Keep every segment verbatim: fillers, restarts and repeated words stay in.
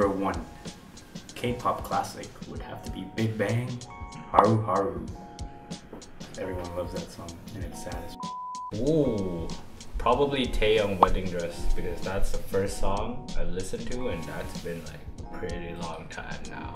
number one K-pop classic would have to be Big Bang, Haru Haru. Everyone loves that song, and it's sad as f***. Ooh, probably Taeyang Wedding Dress, because that's the first song I listened to, and that's been like a pretty long time now.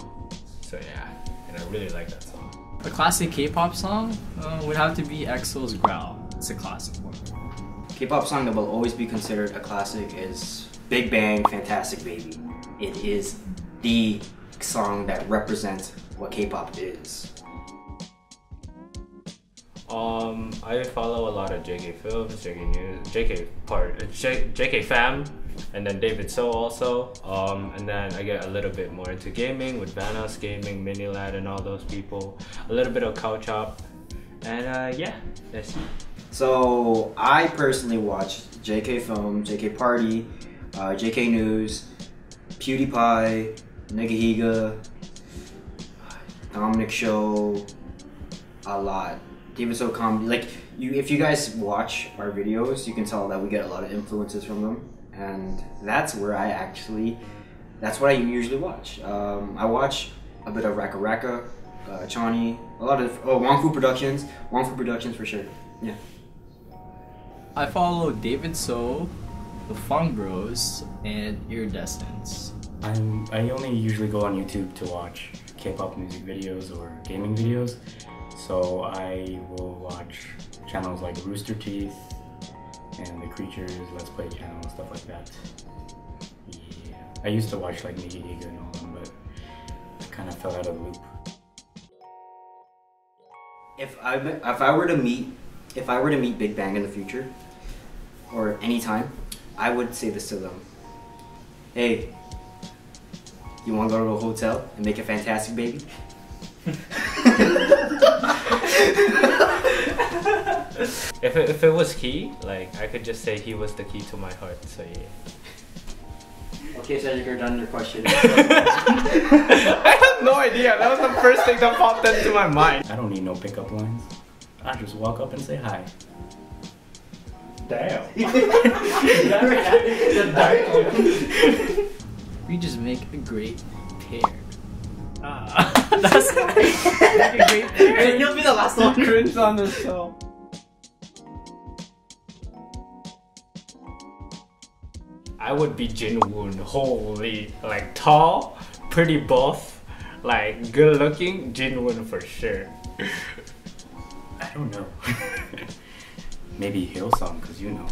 So yeah, and I really like that song. A classic K-pop song uh, would have to be EXO's Growl. It's a classic one. K-pop song that will always be considered a classic is Big Bang, Fantastic Baby. It is the song that represents what K-pop is. Um, I follow a lot of J K Films, J K News, J K Party, J K Fam, and then David So also. Um, and then I get a little bit more into gaming with Bannus Gaming, Mini Lad, and all those people. A little bit of Cow Chop, and uh, yeah, that's it. So I personally watch J K Film, J K Party, uh, J K News, Pewdiepie, Nigahiga, Dominic Show, a lot. David So comedy, like you, if you guys watch our videos, you can tell that we get a lot of influences from them, and that's where I actually, that's what I usually watch. Um, I watch a bit of Raka Raka, uh, Chani, a lot of oh Wong Fu Productions, Wong Fu Productions for sure. Yeah. I follow David So, the Fang Bros, and Iridescence. I'm I only usually go on YouTube to watch K-pop music videos or gaming videos. So I will watch channels like Rooster Teeth and the Creatures, Let's Play channel, stuff like that. Yeah. I used to watch like Nigahiga and all of them, but I kind of fell out of the loop. If I if I were to meet if I were to meet Big Bang in the future, or any time, I would say this to them: hey, you want to go to a hotel and make a fantastic baby? If it, if it was he, like, I could just say he was the key to my heart, so yeah. Okay, so you're done your question. I have no idea, that was the first thing that popped into my mind. I don't need no pickup lines. I just walk up and say hi. Damn. We just make a great pair. Ah, that's a great pair. And you'll be the last one. Cringe on the show. I would be Jinwoon, holy, like tall, pretty buff, like good looking, Jinwoon for sure. I don't know. Maybe Hilsong, because you know.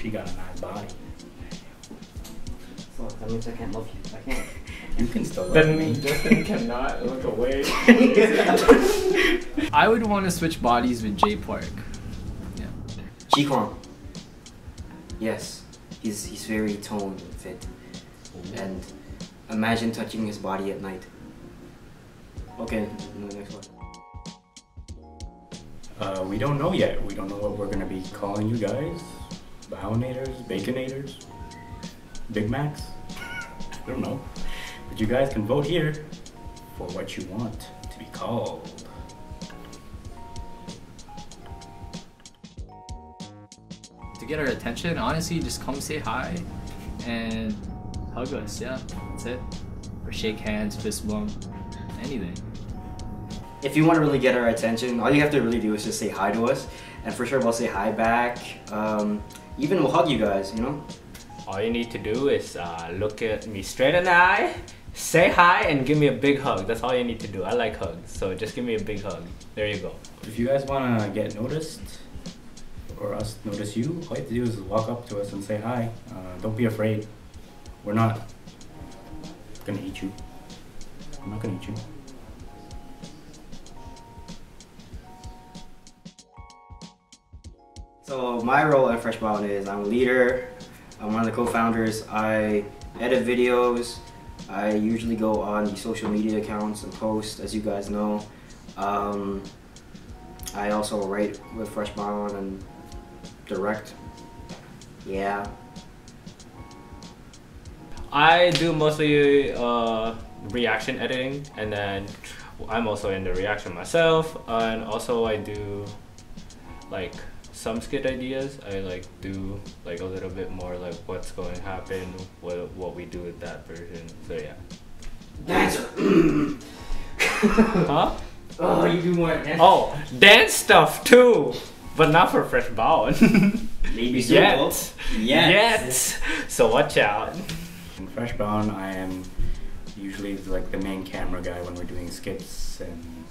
She got a nice body. So that means I can't love you. I can't. You can still love me. Justin cannot look away. I would want to switch bodies with J Park. Yeah. Ji-kwon. Yes, he's he's very toned and fit, mm-hmm. And imagine touching his body at night. Okay, next one. Uh, we don't know yet. We don't know what we're gonna be calling you guys. Baonators, Baconators, Big Macs. I don't know, but you guys can vote here for what you want to be called. To get our attention, honestly, just come say hi and hug us, yeah, that's it. Or shake hands, fist bump, anything. If you want to really get our attention, all you have to really do is just say hi to us, and for sure we'll say hi back, um, even we'll hug you guys, you know? All you need to do is uh, look at me straight in the eye, say hi, and give me a big hug. That's all you need to do. I like hugs, so just give me a big hug. There you go. If you guys want to get noticed, or us notice you, all you have to do is walk up to us and say hi. Uh, don't be afraid. We're not gonna eat you. I'm not gonna eat you. So my role at Fresh Bound is I'm a leader. I'm one of the co-founders. I edit videos. I usually go on the social media accounts and post, as you guys know. Um, I also write with Fresh Bound and direct. Yeah. I do mostly uh, reaction editing, and then I'm also in the reaction myself, and also I do like some skit ideas, I like do like a little bit more like what's going to happen, what what we do with that version. So yeah. Dance. Huh? Oh, you do more dance. Oh, dance stuff too, but not for Fresh Baon. Maybe so. Yet. Yet. Yet. So watch out. In Fresh Baon, I am usually like the main camera guy when we're doing skits and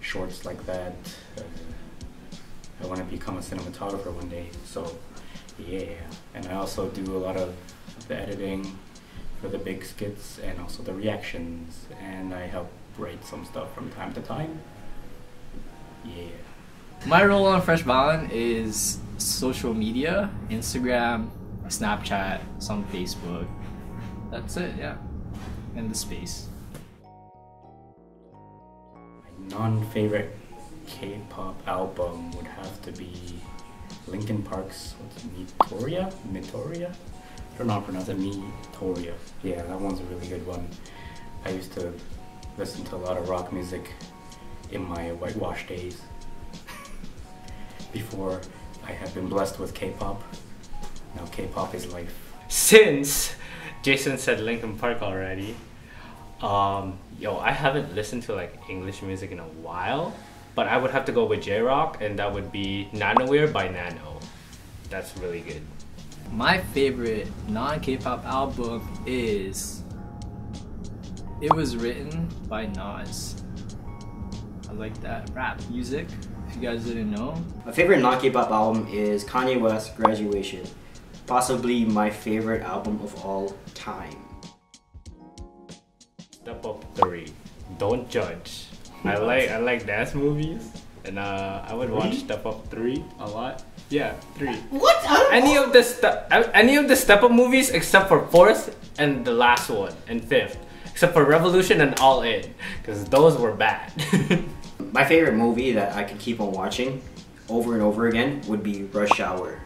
shorts like that. Uh, I want to become a cinematographer one day, so yeah. And I also do a lot of the editing for the big skits and also the reactions, and I help write some stuff from time to time. Yeah. My role on Fresh Baon is social media, Instagram, Snapchat, some Facebook. That's it, yeah. And the space. My non-favorite K-pop album would have to be Linkin Park's what's it, Meteora? Meteora? I don't know how to pronounce it, Meteora. Yeah, that one's a really good one. I used to listen to a lot of rock music in my whitewash days before I had been blessed with K-pop. Now K-pop is life. Since Jason said Linkin Park already, um, yo, I haven't listened to like English music in a while. But I would have to go with J-Rock, and that would be Nanoware by Nano. That's really good. My favorite non-K-pop album is It Was Written by Nas. I like that rap music, if you guys didn't know. My favorite non-K-pop album is Kanye West's Graduation. Possibly my favorite album of all time. Step Up three. Don't Judge. I like I like dance movies, and uh, I would three? watch Step Up three a lot. Yeah, three. What? Any know. of the step any of the Step Up movies except for fourth and the last one and fifth, except for Revolution and All In, because those were bad. My favorite movie that I could keep on watching over and over again would be Rush Hour.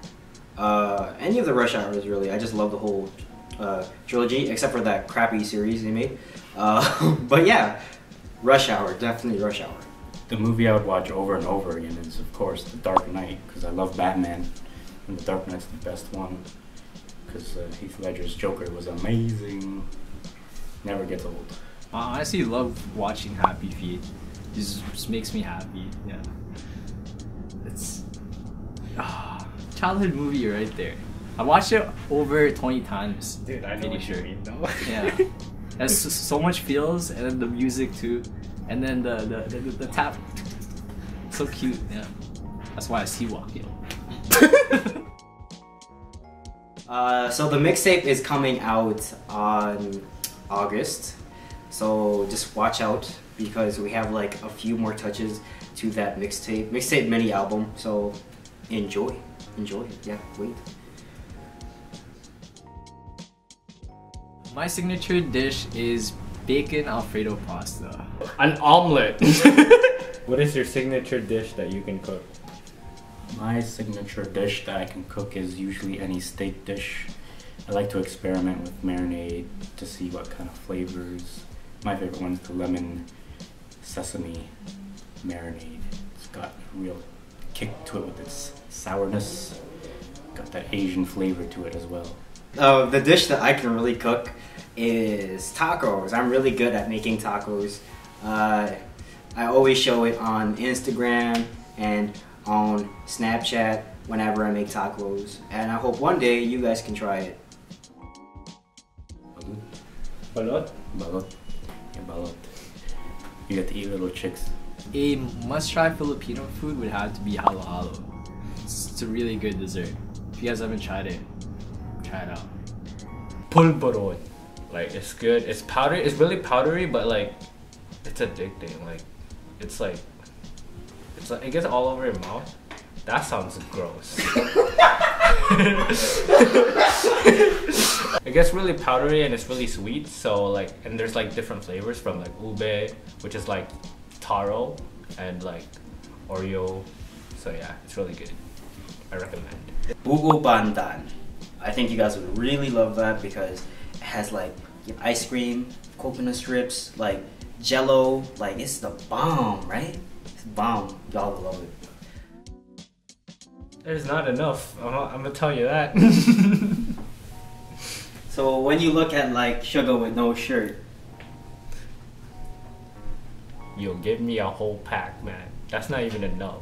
Uh, any of the Rush Hours really. I just love the whole uh, trilogy except for that crappy series they made. Uh, but yeah. Rush Hour, definitely Rush Hour. The movie I would watch over and over again is, of course, The Dark Knight, because I love Batman, and The Dark Knight's the best one, because uh, Heath Ledger's Joker was amazing. Never gets old. I honestly love watching Happy Feet. It just, just makes me happy, yeah. It's... Ah, childhood movie right there. I watched it over twenty times. Dude, I know what you mean, though. Yeah. There's so much feels, and then the music too, and then the the, the, the tap. So cute, yeah. That's why I see walking. uh, so the mixtape is coming out on August, so just watch out because we have like a few more touches to that mixtape, mixtape mini album. So enjoy, enjoy it. Yeah, wait. My signature dish is bacon Alfredo pasta. An omelet! What is your signature dish that you can cook? My signature dish that I can cook is usually any steak dish. I like to experiment with marinade to see what kind of flavors. My favorite one is the lemon sesame marinade. It's got a real kick to it with its sourness. Got that Asian flavor to it as well. Uh, the dish that I can really cook is tacos. I'm really good at making tacos. Uh, I always show it on Instagram and on Snapchat whenever I make tacos. And I hope one day you guys can try it. Balot? Balot. Yeah, balot. You get to eat little chicks. A must-try Filipino food would have to be halo halo. It's, it's a really good dessert. If you guys haven't tried it, it out. Pulborot, like it's good. It's powdery. It's really powdery, but like it's addicting. Like it's like it's like it gets all over your mouth. That sounds gross. It gets really powdery and it's really sweet. So like, and there's like different flavors from like ube, which is like taro, and like Oreo. So yeah, it's really good. I recommend. Buko Pandan. I think you guys would really love that because it has like ice cream, coconut strips, like jello, like it's the bomb, right? It's bomb, y'all will love it. There's not enough. I'm, I'm gonna tell you that. So when you look at like Suga with no shirt, you'll give me a whole pack, man. That's not even enough.